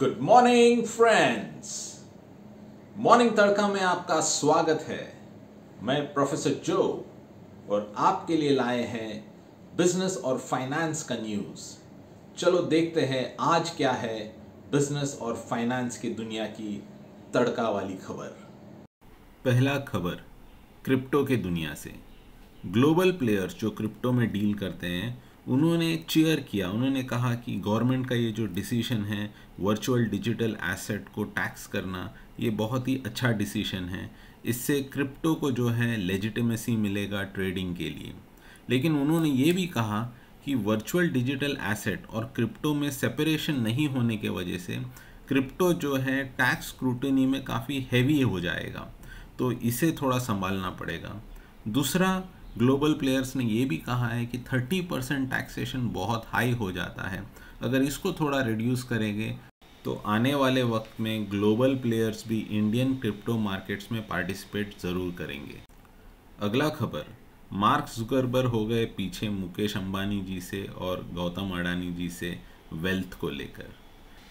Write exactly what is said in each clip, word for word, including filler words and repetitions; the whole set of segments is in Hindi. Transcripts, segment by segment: Good morning friends, morning Tadka में आपका स्वागत है। मैं प्रोफेसर जो और आपके लिए लाए हैं बिजनेस और फाइनेंस का न्यूज़। चलो देखते हैं आज क्या है बिजनेस और फाइनेंस की दुनिया की तड़का वाली खबर। पहला खबर क्रिप्टो के दुनिया से। ग्लोबल प्लेयर्स जो क्रिप्टो में डील करते हैं उन्होंने चीयर किया। उन्होंने कहा कि गवर्नमेंट का ये जो डिसीजन है वर्चुअल डिजिटल एसेट को टैक्स करना, ये बहुत ही अच्छा डिसीजन है। इससे क्रिप्टो को जो है लेजिटिमेसी मिलेगा ट्रेडिंग के लिए। लेकिन उन्होंने ये भी कहा कि वर्चुअल डिजिटल एसेट और क्रिप्टो में सेपरेशन नहीं होने के वजह से क्रिप्टो जो है टैक्स स्क्रूटनी में काफ़ी हैवी हो जाएगा, तो इसे थोड़ा संभालना पड़ेगा। दूसरा, ग्लोबल प्लेयर्स ने ये भी कहा है कि तीस परसेंट टैक्सेशन बहुत हाई हो जाता है। अगर इसको थोड़ा रिड्यूस करेंगे तो आने वाले वक्त में ग्लोबल प्लेयर्स भी इंडियन क्रिप्टो मार्केट्स में पार्टिसिपेट ज़रूर करेंगे। अगला खबर, मार्क जुकरबर्ग हो गए पीछे मुकेश अंबानी जी से और गौतम अडानी जी से वेल्थ को लेकर।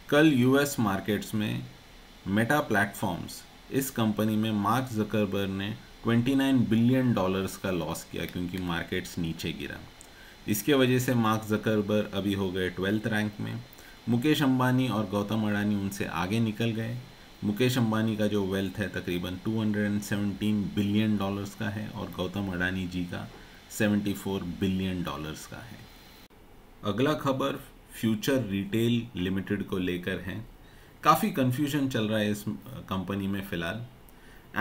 कल यूएस मार्केट्स में मेटा प्लेटफॉर्म्स, इस कंपनी में मार्क जुकरबर्ग ने उनतीस बिलियन डॉलर्स का लॉस किया क्योंकि मार्केट्स नीचे गिरा। इसके वजह से मार्क जुकरबर्ग अभी हो गए ट्वेल्थ रैंक में। मुकेश अंबानी और गौतम अडानी उनसे आगे निकल गए। मुकेश अंबानी का जो वेल्थ है तकरीबन दो सौ सत्रह बिलियन डॉलर्स का है और गौतम अडानी जी का चौहत्तर बिलियन डॉलर्स का है। अगला खबर फ्यूचर रिटेल लिमिटेड को लेकर है। काफ़ी कन्फ्यूजन चल रहा है इस कंपनी में फ़िलहाल।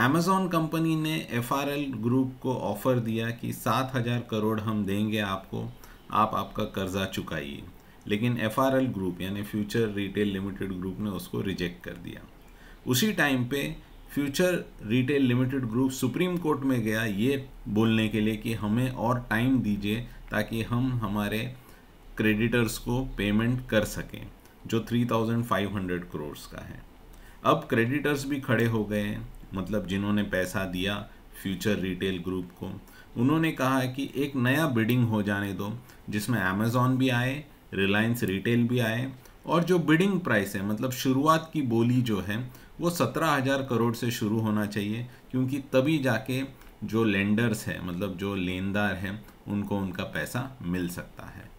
अमेज़ॉन कंपनी ने एफ आर एल ग्रुप को ऑफ़र दिया कि सात हज़ार करोड़ हम देंगे आपको, आप आपका कर्जा चुकाइए। लेकिन एफ आर एल ग्रुप यानी फ्यूचर रिटेल लिमिटेड ग्रुप ने उसको रिजेक्ट कर दिया। उसी टाइम पे future retail limited group supreme court में गया ये बोलने के लिए कि हमें और टाइम दीजिए ताकि हम हमारे क्रेडिटर्स को पेमेंट कर सकें, जो three thousand five hundred crore का है। अब क्रेडिटर्स भी खड़े हो गए हैं, मतलब जिन्होंने पैसा दिया फ्यूचर रिटेल ग्रुप को। उन्होंने कहा कि एक नया बिडिंग हो जाने दो जिसमें अमेज़ॉन भी आए, रिलायंस रिटेल भी आए, और जो बिडिंग प्राइस है मतलब शुरुआत की बोली जो है वो सत्रह हज़ार करोड़ से शुरू होना चाहिए, क्योंकि तभी जाके जो लेंडर्स हैं मतलब जो लेनदार हैं उनको उनका पैसा मिल सकता है।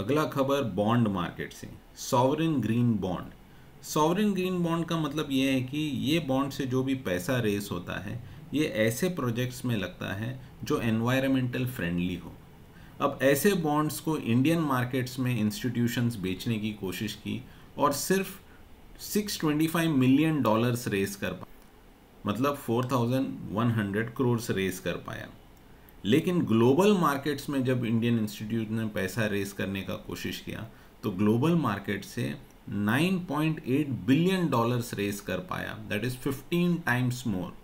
अगला खबर बॉन्ड मार्केट से, sovereign green bond. Sovereign green bond का मतलब ये है कि ये बॉन्ड से जो भी पैसा रेस होता है ये ऐसे प्रोजेक्ट्स में लगता है जो एनवायरमेंटल फ्रेंडली हो। अब ऐसे बॉन्ड्स को इंडियन मार्केट्स में इंस्टीट्यूशंस बेचने की कोशिश की और सिर्फ छह सौ पच्चीस मिलियन डॉलर्स रेस कर पाया, मतलब चार हज़ार एक सौ करोड़ रेस कर पाया। लेकिन ग्लोबल मार्केट्स में जब इंडियन इंस्टीट्यूट ने पैसा रेस करने का कोशिश किया तो ग्लोबल मार्केट से नौ पॉइंट आठ बिलियन डॉलर्स रेस कर पाया, दैट इज़ पंद्रह टाइम्स मोर।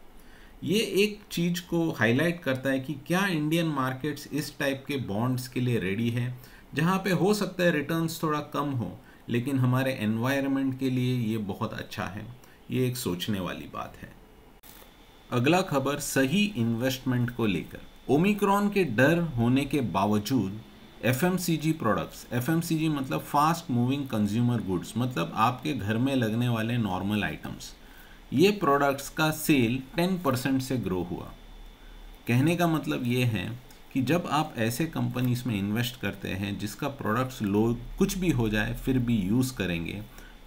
ये एक चीज़ को हाईलाइट करता है कि क्या इंडियन मार्केट्स इस टाइप के बॉन्ड्स के लिए रेडी है, जहाँ पे हो सकता है रिटर्न्स थोड़ा कम हो लेकिन हमारे एनवायरनमेंट के लिए ये बहुत अच्छा है। ये एक सोचने वाली बात है। अगला खबर सही इन्वेस्टमेंट को लेकर। ओमिक्रॉन के डर होने के बावजूद F M C G products, F M C G मतलब फास्ट मूविंग कंज्यूमर गुड्स, मतलब आपके घर में लगने वाले नॉर्मल आइटम्स, ये प्रोडक्ट्स का सेल दस परसेंट से ग्रो हुआ। कहने का मतलब ये है कि जब आप ऐसे कंपनीज में इन्वेस्ट करते हैं जिसका प्रोडक्ट्स लो कुछ भी हो जाए फिर भी यूज़ करेंगे,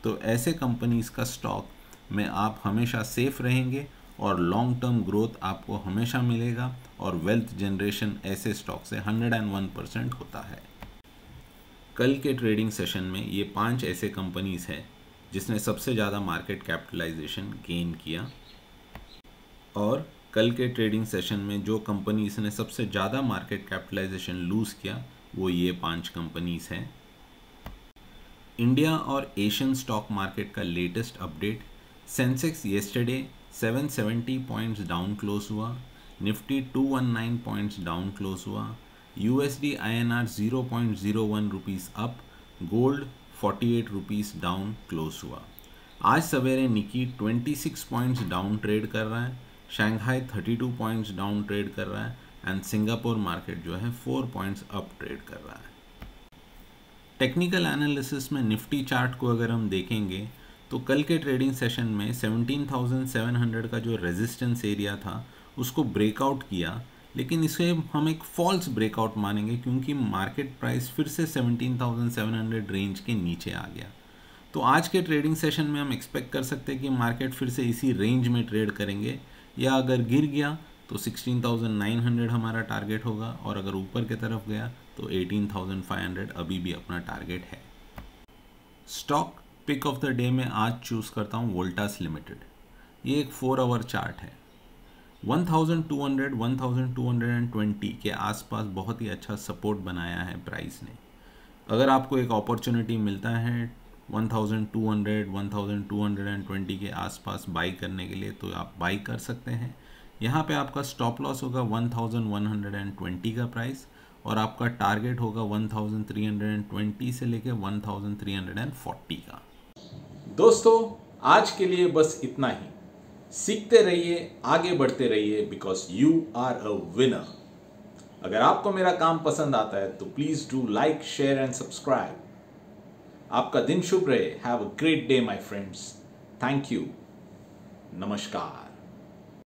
तो ऐसे कंपनीज का स्टॉक में आप हमेशा सेफ रहेंगे और लॉन्ग टर्म ग्रोथ आपको हमेशा मिलेगा और वेल्थ जनरेशन ऐसे स्टॉक से एक सौ एक परसेंट होता है। कल के ट्रेडिंग सेशन में ये पांच ऐसे कंपनीज हैं जिसने सबसे ज़्यादा मार्केट कैपिटलाइजेशन गेन किया, और कल के ट्रेडिंग सेशन में जो कंपनीज ने सबसे ज़्यादा मार्केट कैपिटलाइजेशन लूज़ किया वो ये पांच कंपनीज हैं। इंडिया और एशियन स्टॉक मार्केट का लेटेस्ट अपडेट, सेंसेक्स येस्टरडे सात सौ सत्तर पॉइंट्स डाउन क्लोज हुआ, निफ्टी दो सौ उन्नीस पॉइंट्स डाउन क्लोज हुआ, U S D I N R zero point zero one rupees up, gold अड़तालीस रुपीस डाउन क्लोज हुआ। आज सवेरे निकी छब्बीस पॉइंट्स डाउन ट्रेड कर रहा है, शंघाई बत्तीस पॉइंट्स डाउन ट्रेड कर रहा है, एंड सिंगापुर मार्केट जो है चार पॉइंट्स अप ट्रेड कर रहा है। टेक्निकल एनालिसिस में निफ्टी चार्ट को अगर हम देखेंगे तो कल के ट्रेडिंग सेशन में सत्रह हज़ार सात सौ का जो रेजिस्टेंस एरिया था उसको ब्रेकआउट किया, लेकिन इसे हम एक फॉल्स ब्रेकआउट मानेंगे क्योंकि मार्केट प्राइस फिर से सत्रह हज़ार सात सौ रेंज के नीचे आ गया। तो आज के ट्रेडिंग सेशन में हम एक्सपेक्ट कर सकते हैं कि मार्केट फिर से इसी रेंज में ट्रेड करेंगे, या अगर गिर गया तो सोलह हज़ार नौ सौ हमारा टारगेट होगा और अगर ऊपर की तरफ गया तो अठारह हज़ार पाँच सौ अभी भी अपना टारगेट है। Stock pick of the day में आज चूज़ करता हूँ वोल्टास लिमिटेड। ये एक फोर आवर चार्ट है। बारह सौ बारह सौ बीस के आसपास बहुत ही अच्छा सपोर्ट बनाया है प्राइस ने। अगर आपको एक अपॉर्चुनिटी मिलता है बारह सौ बारह सौ बीस के आसपास बाई करने के लिए तो आप बाई कर सकते हैं। यहाँ पे आपका स्टॉप लॉस होगा इलेवन ट्वेंटी का प्राइस और आपका टारगेट होगा तेरह सौ बीस से लेके तेरह सौ चालीस का। दोस्तों आज के लिए बस इतना ही। सीखते रहिए, आगे बढ़ते रहिए, because you are a winner. अगर आपको मेरा काम पसंद आता है तो please do like, share and subscribe. आपका दिन शुभ रहे। Have a great day my friends. Thank you. नमस्कार।